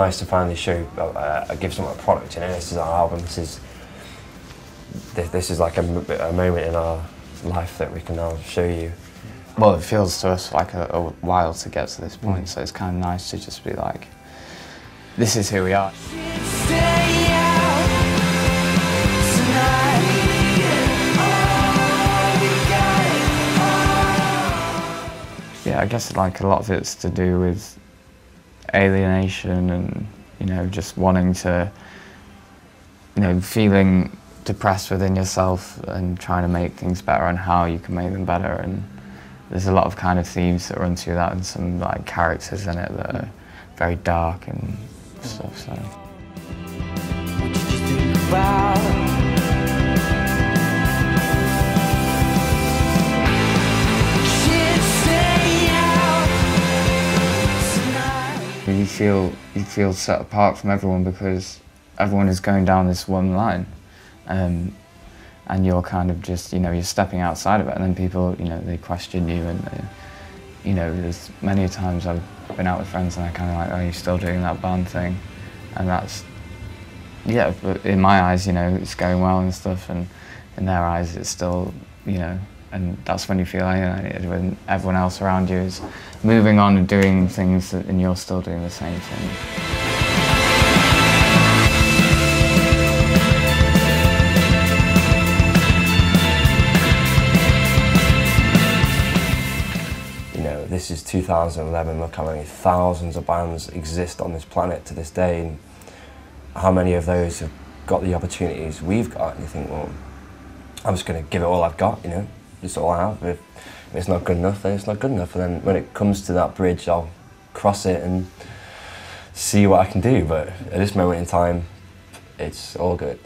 nice to finally show, give someone a product. You know, this is our album. This is like a moment in our life that we can now show you. Well, it feels to us like a while to get to this point, so it's kind of nice to just be like, this is who we are. Yeah, I guess like a lot of it's to do with alienation and, you know, just wanting to, you know, feeling depressed within yourself and trying to make things better and how you can make them better. And there's a lot of kind of themes that run through that and some like characters in it that are very dark and stuff, so. What did you think about? You feel set apart from everyone because everyone is going down this one line, and you're kind of just, you know, you're stepping outside of it, and then people, you know, they question you, and you know, there's many times I've been out with friends and I kind of like, oh, you're still doing that band thing, and that's, yeah, but in my eyes, you know, it's going well and stuff, and in their eyes it's still, you know, and that's when you feel alienated, when everyone else around you is moving on and doing things that, and you're still doing the same thing. You know, this is 2011, look how many thousands of bands exist on this planet to this day, and how many of those have got the opportunities we've got, and you think, well, I'm just going to give it all I've got, you know. It's all I have. If it's not good enough, then it's not good enough. And then when it comes to that bridge, I'll cross it and see what I can do. But at this moment in time, it's all good.